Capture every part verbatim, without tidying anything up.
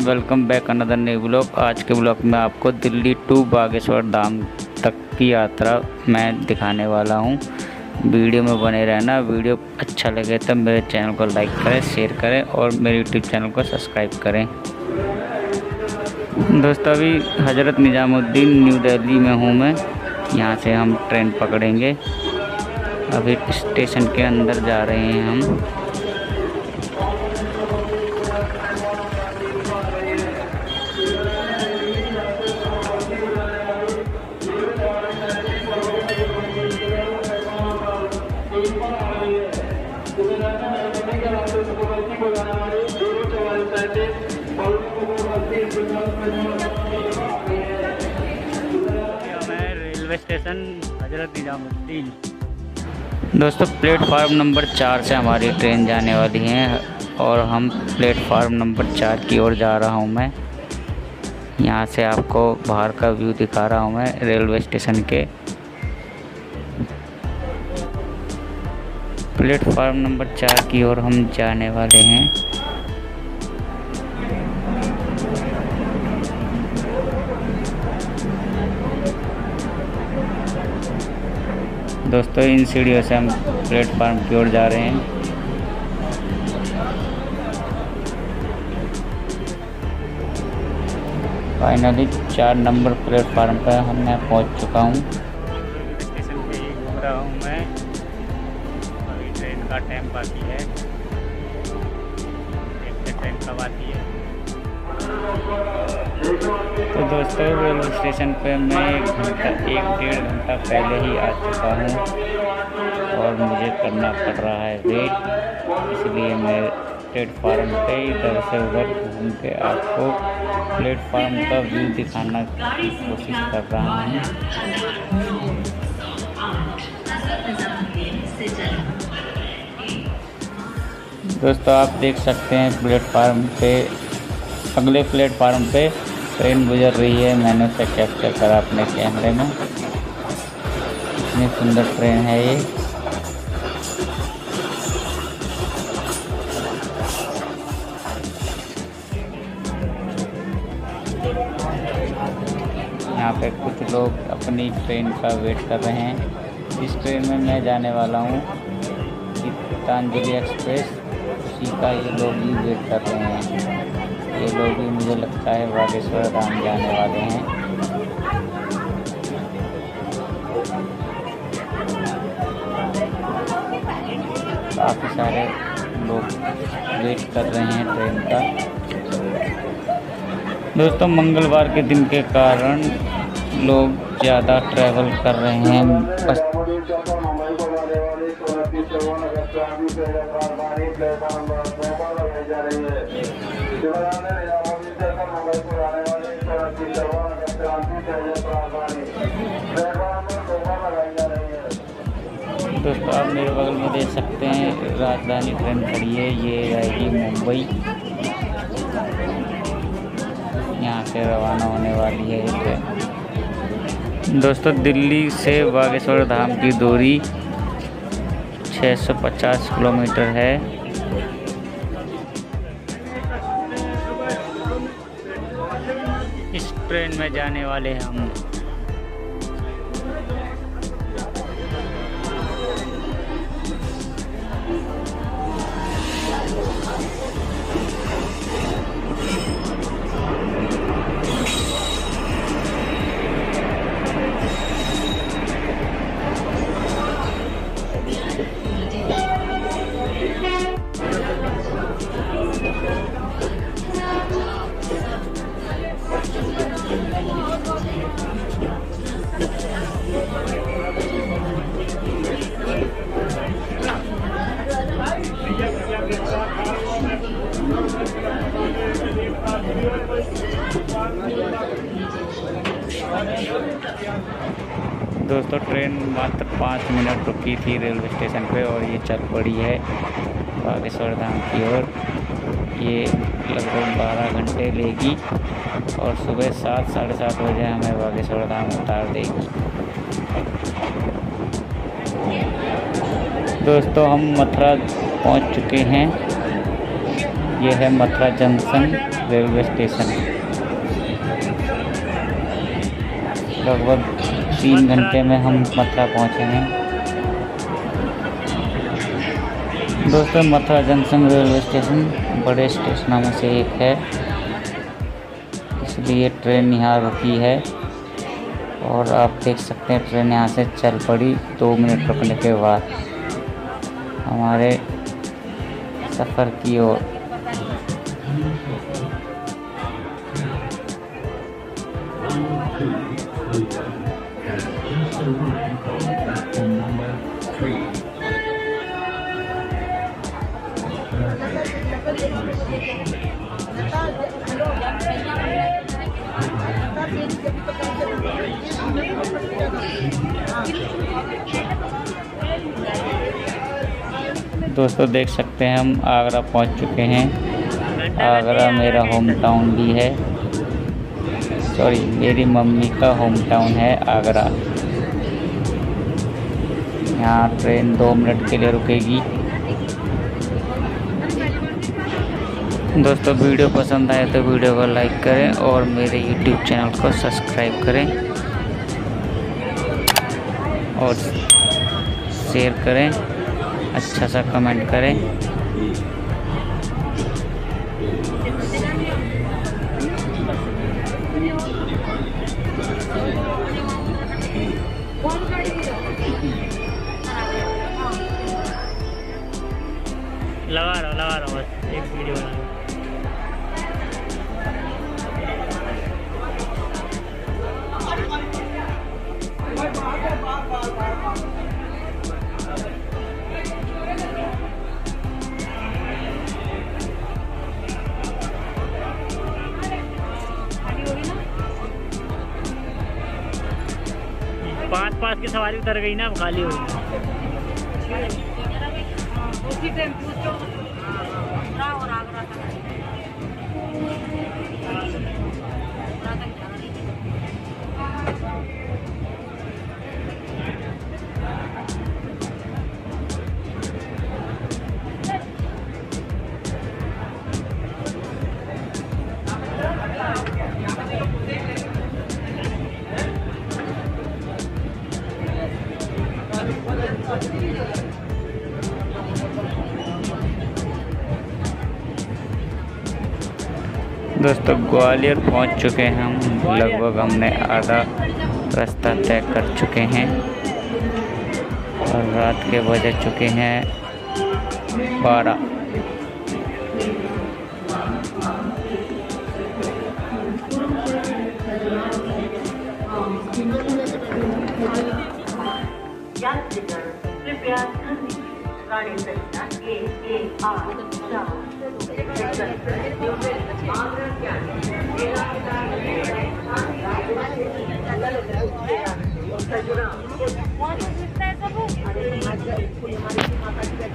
And welcome back another new blog. आज के blog में आपको दिल्ली टू बागेश्वर धाम तक की यात्रा मैं दिखाने वाला हूं। वीडियो में बने रहना। वीडियो अच्छा लगे तो मेरे चैनल को लाइक करें, शेयर करें और मेरे यूट्यूब चैनल को सब्सक्राइब करें। दोस्तों, अभी हजरत निज़ामुद्दीन न्यू दिल्ली में हूँ मैं। यहाँ से हम ट्रेन पकड़ेंगे। अभी स्टेशन के अंदर जा रहे हैं हम। मैं रेलवे स्टेशन हजरत निजामुद्दीन। दोस्तों, प्लेटफार्म नंबर चार से हमारी ट्रेन जाने वाली है और हम प्लेटफार्म नंबर चार की ओर जा रहा हूं मैं। यहां से आपको बाहर का व्यू दिखा रहा हूं मैं रेलवे स्टेशन के। प्लेटफार्म नंबर चार की ओर हम जाने वाले हैं। दोस्तों, इन सीढ़ियों से हम प्लेटफार्म की ओर जा रहे हैं। फाइनली चार नंबर प्लेटफार्म पर हम मैं पहुंच चुका हूं। स्टेशन पे घूम रहा हूं मैं। अभी ट्रेन का टाइम बाकी है, देखते ट्रेन कब आती है। तो दोस्तों, रेलवे स्टेशन पे मैं एक घंटा एक डेढ़ घंटा पहले ही आ चुका हूँ और मुझे करना पड़ रहा है वेट। इसलिए मैं प्लेटफार्म पे इधर से उधर घूम के आपको प्लेटफार्म का व्यू दिखाना की कोशिश कर रहा हूँ। दोस्तों, आप देख सकते हैं प्लेटफार्म पे, अगले प्लेटफार्म पे ट्रेन गुजर रही है। मैंने उसे कैप्चर करा अपने कैमरे में। इतनी सुंदर ट्रेन है ये। यहाँ पे कुछ लोग अपनी ट्रेन का वेट कर रहे हैं। इस ट्रेन में मैं जाने वाला हूँ, पतंजलि एक्सप्रेस। उसी का ये लोग भी वेट कर रहे हैं। ये लोग भी मुझे लगता है बागेश्वर धाम जाने वाले हैं। काफ़ी सारे लोग वेट कर रहे हैं ट्रेन का। दोस्तों, मंगलवार के दिन के कारण लोग ज़्यादा ट्रैवल कर रहे हैं। बस दोस्तों, आप मेरे बगल में देख सकते हैं राजधानी ट्रेन खड़ी है। ये आएगी मुंबई। यहाँ से रवाना होने वाली है ये ट्रेन। दोस्तों, दिल्ली से बागेश्वर धाम की दूरी छह सौ पचास किलोमीटर है। इस ट्रेन में जाने वाले हैं हम। दोस्तों, ट्रेन मात्र पाँच मिनट रुकी थी रेलवे स्टेशन पे और ये चल पड़ी है बागेश्वर धाम की ओर। ये लगभग बारह घंटे लेगी और सुबह सात साढ़े सात बजे हमें बागेश्वर धाम उतार देगी। दोस्तों, हम मथुरा पहुंच चुके हैं। यह है मथुरा जंक्शन। Railway station. लगभग तीन घंटे में हम मथुरा पहुँचे हैं। दोस्तों मथुरा जंक्शन रेलवे स्टेशन बड़े स्टेशनों में से एक है, इसलिए ट्रेन यहाँ रुकी है और आप देख सकते हैं ट्रेन यहाँ से चल पड़ी। दो मिनट रुकने के बाद हमारे सफ़र की ओर। दोस्तों देख सकते हैं हम आगरा पहुंच चुके हैं। आगरा मेरा होम टाउन भी है, सॉरी मेरी मम्मी का होम टाउन है आगरा। यहाँ ट्रेन दो मिनट के लिए रुकेगी। दोस्तों वीडियो पसंद आए तो वीडियो को लाइक करें और मेरे यूट्यूब चैनल को सब्सक्राइब करें और शेयर करें, अच्छा सा कमेंट करें। लगा रहा लगा रहा बस एक वीडियो बना। पास पास की सवारी उतर गई ना, अब खाली हो गई। दोस्तों ग्वालियर पहुंच चुके हैं हम। लगभग हमने आधा रास्ता तय कर चुके हैं और रात के बज चुके हैं बारह।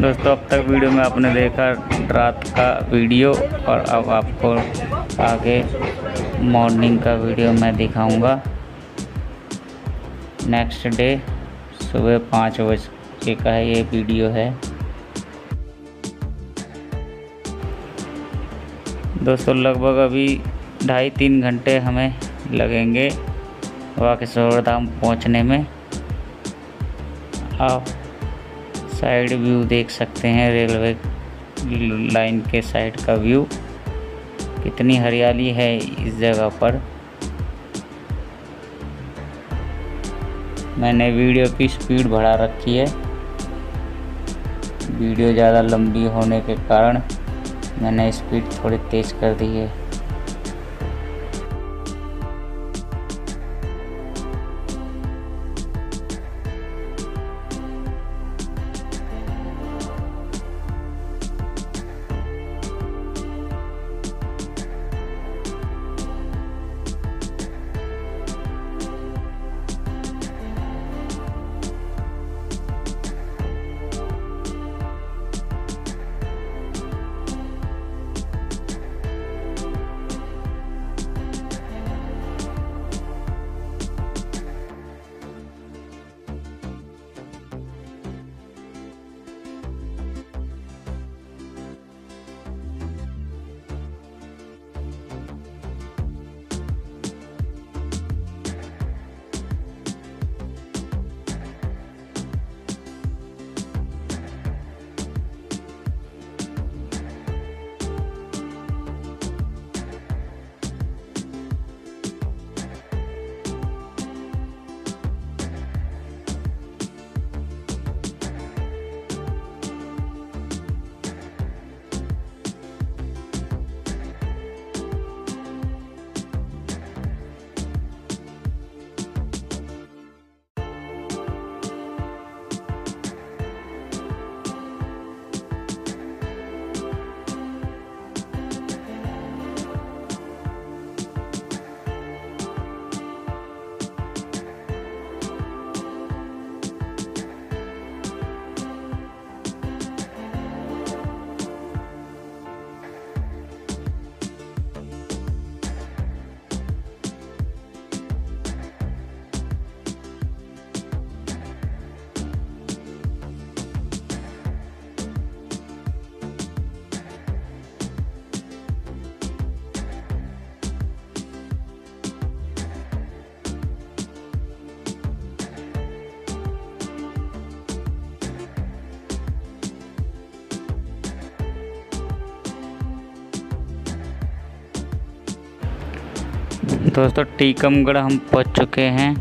दोस्तों अब तक वीडियो में आपने देखा रात का वीडियो और अब आपको आगे मॉर्निंग का वीडियो मैं दिखाऊंगा। नेक्स्ट डे सुबह पाँच बजे का है ये वीडियो है। दोस्तों लगभग अभी ढाई तीन घंटे हमें लगेंगे बागेश्वर धाम पहुंचने में। आप साइड व्यू देख सकते हैं, रेलवे लाइन के साइड का व्यू, कितनी हरियाली है इस जगह पर। मैंने वीडियो की स्पीड बढ़ा रखी है, वीडियो ज़्यादा लंबी होने के कारण मैंने स्पीड थोड़ी तेज़ कर दी है। दोस्तों टीकमगढ़ हम पहुंच चुके हैं।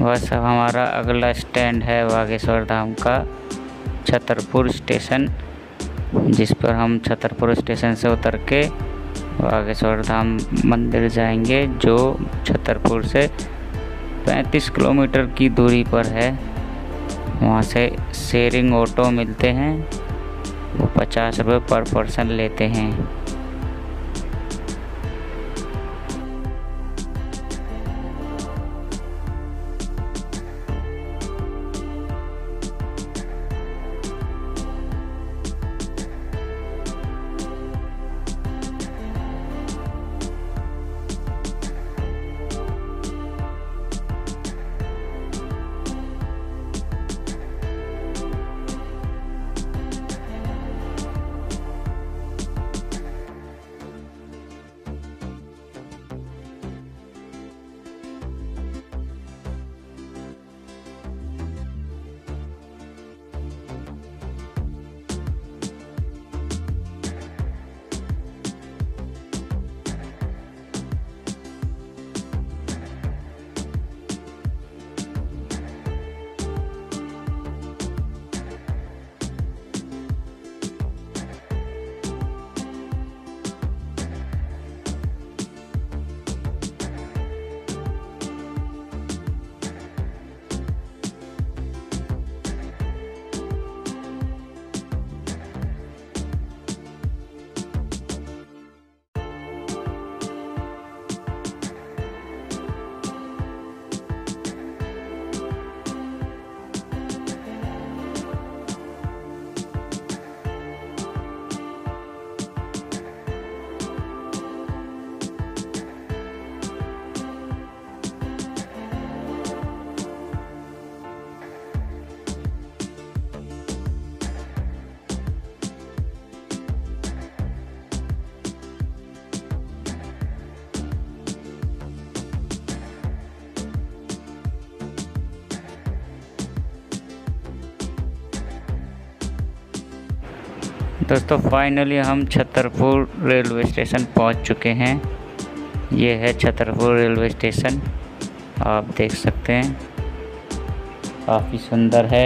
बस अब हमारा अगला स्टैंड है बागेश्वर धाम का छतरपुर स्टेशन, जिस पर हम छतरपुर स्टेशन से उतर के बागेश्वर धाम मंदिर जाएंगे, जो छतरपुर से पैंतीस किलोमीटर की दूरी पर है। वहाँ से शेयरिंग ऑटो मिलते हैं, वो पचास रुपये पर पर्सन लेते हैं। दोस्तों फाइनली हम छतरपुर रेलवे स्टेशन पहुंच चुके हैं। ये है छतरपुर रेलवे स्टेशन, आप देख सकते हैं काफ़ी सुंदर है।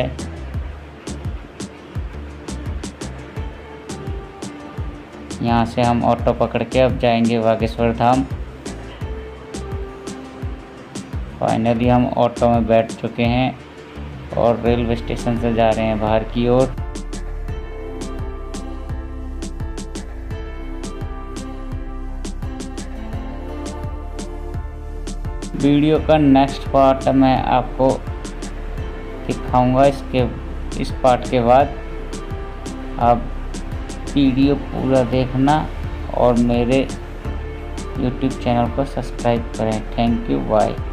यहाँ से हम ऑटो पकड़ के अब जाएंगे बागेश्वर धाम। फाइनली हम ऑटो में बैठ चुके हैं और रेलवे स्टेशन से जा रहे हैं बाहर की ओर। वीडियो का नेक्स्ट पार्ट मैं आपको दिखाऊंगा। इसके इस पार्ट के बाद आप वीडियो पूरा देखना और मेरे यूट्यूब चैनल को सब्सक्राइब करें। Thank you, bye.